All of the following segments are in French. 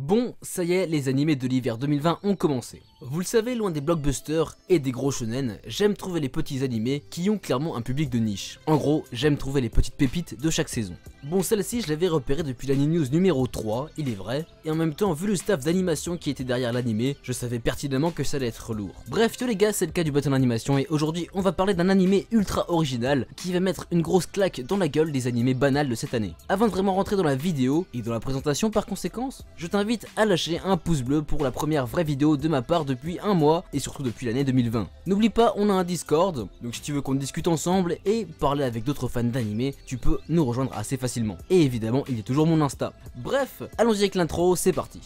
Bon, ça y est, les animés de l'hiver 2020 ont commencé. Vous le savez, loin des blockbusters et des gros shonen, j'aime trouver les petits animés qui ont clairement un public de niche. En gros, j'aime trouver les petites pépites de chaque saison. Bon, celle-ci, je l'avais repérée depuis l'anime news numéro 3, il est vrai, et en même temps, vu le staff d'animation qui était derrière l'animé, je savais pertinemment que ça allait être lourd. Bref, yo les gars, c'est le cas du Bataillon d'animation, et aujourd'hui, on va parler d'un animé ultra original qui va mettre une grosse claque dans la gueule des animés banals de cette année. Avant de vraiment rentrer dans la vidéo et dans la présentation par conséquence, je t'invite à lâcher un pouce bleu pour la première vraie vidéo de ma part depuis un mois et surtout depuis l'année 2020. N'oublie pas, on a un Discord, donc si tu veux qu'on discute ensemble et parler avec d'autres fans d'animé, tu peux nous rejoindre assez facilement. Et évidemment, il est toujours mon Insta. Bref, allons-y avec l'intro, c'est parti.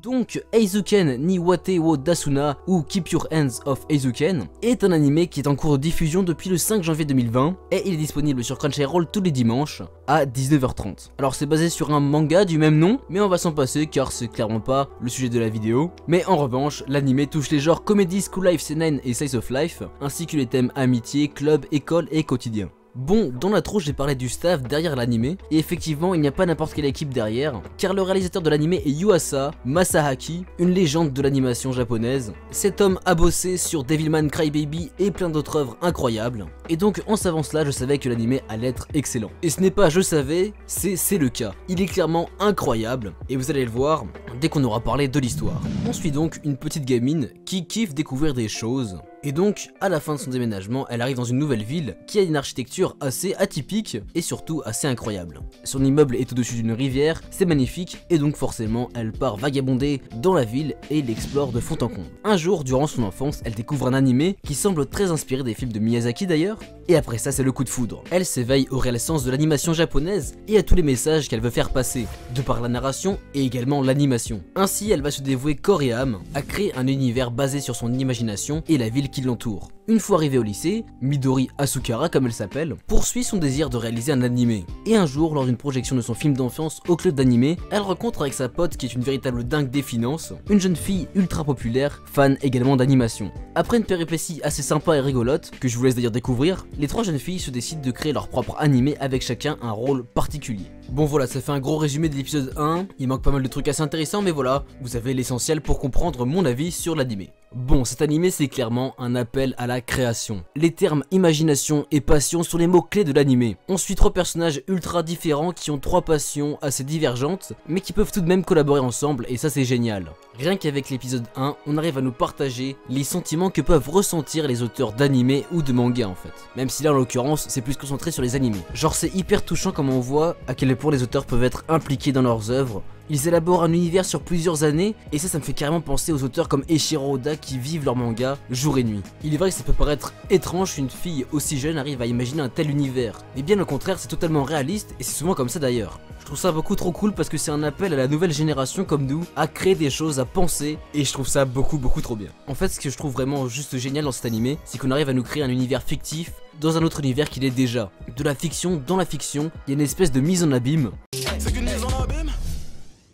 Donc Eiichiro ni wate wo dasuna ou Keep Your Hands Off Eizouken! Est un anime qui est en cours de diffusion depuis le 5 janvier 2020 et il est disponible sur Crunchyroll tous les dimanches à 19h30. Alors c'est basé sur un manga du même nom, mais on va s'en passer car c'est clairement pas le sujet de la vidéo. Mais en revanche, l'anime touche les genres comédie, school life, seinen et slice of life, ainsi que les thèmes amitié, club, école et quotidien. Bon, dans l'intro j'ai parlé du staff derrière l'anime, et effectivement il n'y a pas n'importe quelle équipe derrière, car le réalisateur de l'anime est Yuasa Masaaki, une légende de l'animation japonaise. Cet homme a bossé sur Devilman Crybaby et plein d'autres œuvres incroyables, et donc en savant cela je savais que l'anime allait être excellent. Et ce n'est pas je savais, c'est le cas. Il est clairement incroyable, et vous allez le voir dès qu'on aura parlé de l'histoire. On suit donc une petite gamine qui kiffe découvrir des choses. Et donc, à la fin de son déménagement, elle arrive dans une nouvelle ville qui a une architecture assez atypique et surtout assez incroyable. Son immeuble est au-dessus d'une rivière, c'est magnifique et donc forcément, elle part vagabonder dans la ville et l'explore de fond en comble. Un jour, durant son enfance, elle découvre un anime qui semble très inspiré des films de Miyazaki d'ailleurs. Et après ça, c'est le coup de foudre. Elle s'éveille au réel sens de l'animation japonaise et à tous les messages qu'elle veut faire passer, de par la narration et également l'animation. Ainsi, elle va se dévouer corps et âme à créer un univers basé sur son imagination et la ville qui l'entoure. Une fois arrivée au lycée, Midori Asukara comme elle s'appelle, poursuit son désir de réaliser un anime. Et un jour, lors d'une projection de son film d'enfance au club d'anime, elle rencontre avec sa pote qui est une véritable dingue des finances, une jeune fille ultra populaire, fan également d'animation. Après une péripétie assez sympa et rigolote, que je vous laisse d'ailleurs découvrir, les trois jeunes filles se décident de créer leur propre anime avec chacun un rôle particulier. Bon voilà, ça fait un gros résumé de l'épisode 1, il manque pas mal de trucs assez intéressants mais voilà, vous avez l'essentiel pour comprendre mon avis sur l'anime. Bon, cet anime c'est clairement un appel à la création. Les termes imagination et passion sont les mots clés de l'anime. On suit trois personnages ultra différents qui ont trois passions assez divergentes, mais qui peuvent tout de même collaborer ensemble et ça c'est génial. Rien qu'avec l'épisode 1, on arrive à nous partager les sentiments que peuvent ressentir les auteurs d'animés ou de mangas en fait. Même si là en l'occurrence, c'est plus concentré sur les animés. Genre c'est hyper touchant comme on voit à quel point les auteurs peuvent être impliqués dans leurs œuvres. Ils élaborent un univers sur plusieurs années et ça me fait carrément penser aux auteurs comme Eiichiro Oda qui vivent leur manga jour et nuit. Il est vrai que ça peut paraître étrange qu'une fille aussi jeune arrive à imaginer un tel univers. Mais bien au contraire, c'est totalement réaliste et c'est souvent comme ça d'ailleurs. Je trouve ça beaucoup trop cool parce que c'est un appel à la nouvelle génération comme nous à créer des choses, à penser et je trouve ça beaucoup trop bien. En fait, ce que je trouve vraiment juste génial dans cet animé, c'est qu'on arrive à nous créer un univers fictif dans un autre univers qu'il est déjà. De la fiction dans la fiction, il y a une espèce de mise en abîme. C'est qu'une mise en abîme ?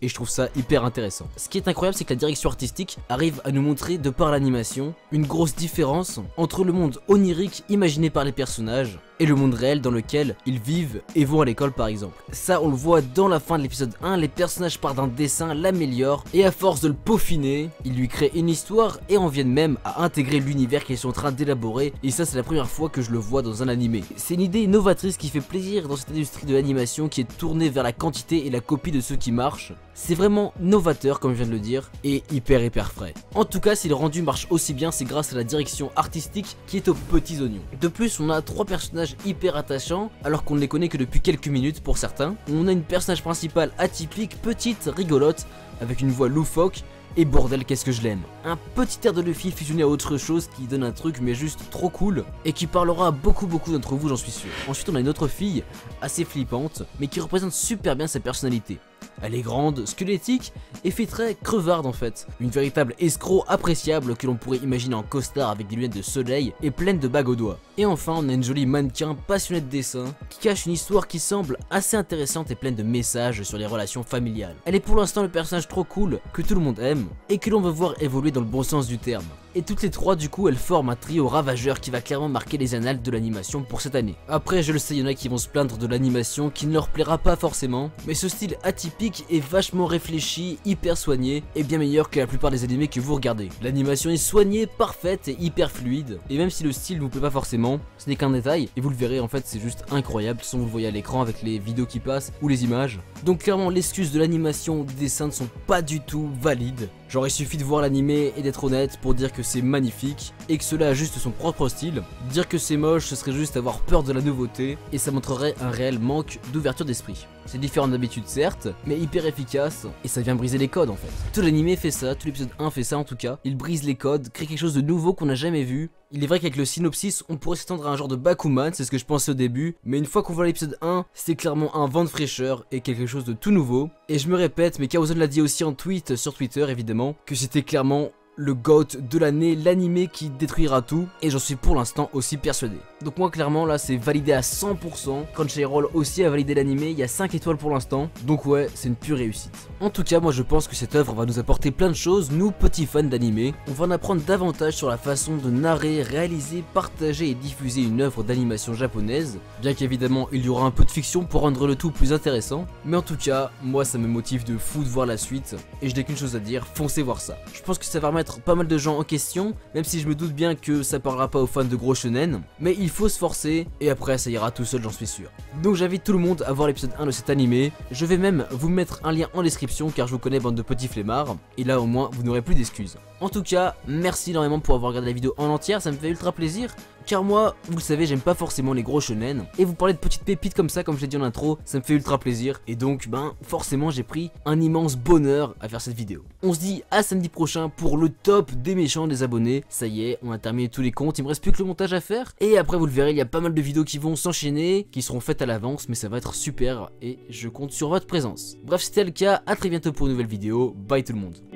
Et je trouve ça hyper intéressant. Ce qui est incroyable, c'est que la direction artistique arrive à nous montrer, de par l'animation, une grosse différence entre le monde onirique imaginé par les personnages et le monde réel dans lequel ils vivent et vont à l'école par exemple. Ça on le voit dans la fin de l'épisode 1, les personnages partent d'un dessin, l'améliorent et à force de le peaufiner, ils lui créent une histoire et en viennent même à intégrer l'univers qu'ils sont en train d'élaborer et ça c'est la première fois que je le vois dans un animé. C'est une idée innovatrice qui fait plaisir dans cette industrie de l'animation qui est tournée vers la quantité et la copie de ceux qui marchent. C'est vraiment novateur comme je viens de le dire et hyper frais. En tout cas si le rendu marche aussi bien c'est grâce à la direction artistique qui est aux petits oignons. De plus on a trois personnages hyper attachant alors qu'on ne les connaît que depuis quelques minutes pour certains. On a une personnage principale atypique, petite, rigolote, avec une voix loufoque et bordel qu'est-ce que je l'aime. Un petit air de Luffy fusionné à autre chose qui donne un truc mais juste trop cool et qui parlera à beaucoup d'entre vous j'en suis sûr. Ensuite on a une autre fille assez flippante mais qui représente super bien sa personnalité. Elle est grande, squelettique et fait très crevarde en fait. Une véritable escroc appréciable que l'on pourrait imaginer en costard avec des lunettes de soleil et pleine de bagues aux doigts. Et enfin on a une jolie mannequin passionnée de dessin qui cache une histoire qui semble assez intéressante et pleine de messages sur les relations familiales. Elle est pour l'instant le personnage trop cool que tout le monde aime et que l'on veut voir évoluer dans le bon sens du terme. Et toutes les trois du coup elles forment un trio ravageur qui va clairement marquer les annales de l'animation pour cette année. Après je le sais, il y en a qui vont se plaindre de l'animation qui ne leur plaira pas forcément, mais ce style atypique est vachement réfléchi, hyper soigné et bien meilleur que la plupart des animés que vous regardez. L'animation est soignée, parfaite et hyper fluide, et même si le style ne vous plaît pas forcément, ce n'est qu'un détail et vous le verrez en fait c'est juste incroyable, sans vous le voyez à l'écran avec les vidéos qui passent ou les images. Donc clairement l'excuse de l'animation ou des dessins ne sont pas du tout valides. Genre il suffit de voir l'animé et d'être honnête pour dire que c'est magnifique et que cela a juste son propre style. Dire que c'est moche ce serait juste avoir peur de la nouveauté et ça montrerait un réel manque d'ouverture d'esprit. C'est différent d'habitude certes, mais hyper efficace et ça vient briser les codes en fait. Tout l'animé fait ça, tout l'épisode 1 fait ça en tout cas. Il brise les codes, crée quelque chose de nouveau qu'on n'a jamais vu. Il est vrai qu'avec le synopsis, on pourrait s'attendre à un genre de Bakuman, c'est ce que je pensais au début, mais une fois qu'on voit l'épisode 1, c'est clairement un vent de fraîcheur et quelque chose de tout nouveau. Et je me répète, mais Kaozzen l'a dit aussi en tweet, sur Twitter évidemment, que c'était clairement le GOAT de l'année, l'animé qui détruira tout, et j'en suis pour l'instant aussi persuadé. Donc moi clairement là c'est validé à 100%, Crunchyroll aussi a validé l'animé, il y a 5 étoiles pour l'instant, donc ouais c'est une pure réussite. En tout cas moi je pense que cette œuvre va nous apporter plein de choses, nous petits fans d'animé, on va en apprendre davantage sur la façon de narrer, réaliser, partager et diffuser une œuvre d'animation japonaise, bien qu'évidemment il y aura un peu de fiction pour rendre le tout plus intéressant, mais en tout cas moi ça me motive de fou de voir la suite, et je n'ai qu'une chose à dire, foncez voir ça. Je pense que ça va remettre pas mal de gens en question, même si je me doute bien que ça parlera pas aux fans de gros shonen, mais il faut se forcer et après ça ira tout seul, j'en suis sûr. Donc j'invite tout le monde à voir l'épisode 1 de cet animé, je vais même vous mettre un lien en description car je vous connais bande de petits flemmards, et là au moins vous n'aurez plus d'excuses. En tout cas, merci énormément pour avoir regardé la vidéo en entière, ça me fait ultra plaisir, car moi, vous le savez, j'aime pas forcément les gros shonen, et vous parler de petites pépites comme ça, comme je l'ai dit en intro, ça me fait ultra plaisir, et donc, ben, forcément, j'ai pris un immense bonheur à faire cette vidéo. On se dit à samedi prochain pour le top des méchants, des abonnés, ça y est, on a terminé tous les comptes, il me reste plus que le montage à faire, et après, vous le verrez, il y a pas mal de vidéos qui vont s'enchaîner, qui seront faites à l'avance, mais ça va être super, et je compte sur votre présence. Bref, c'était le cas, à très bientôt pour une nouvelle vidéo, bye tout le monde.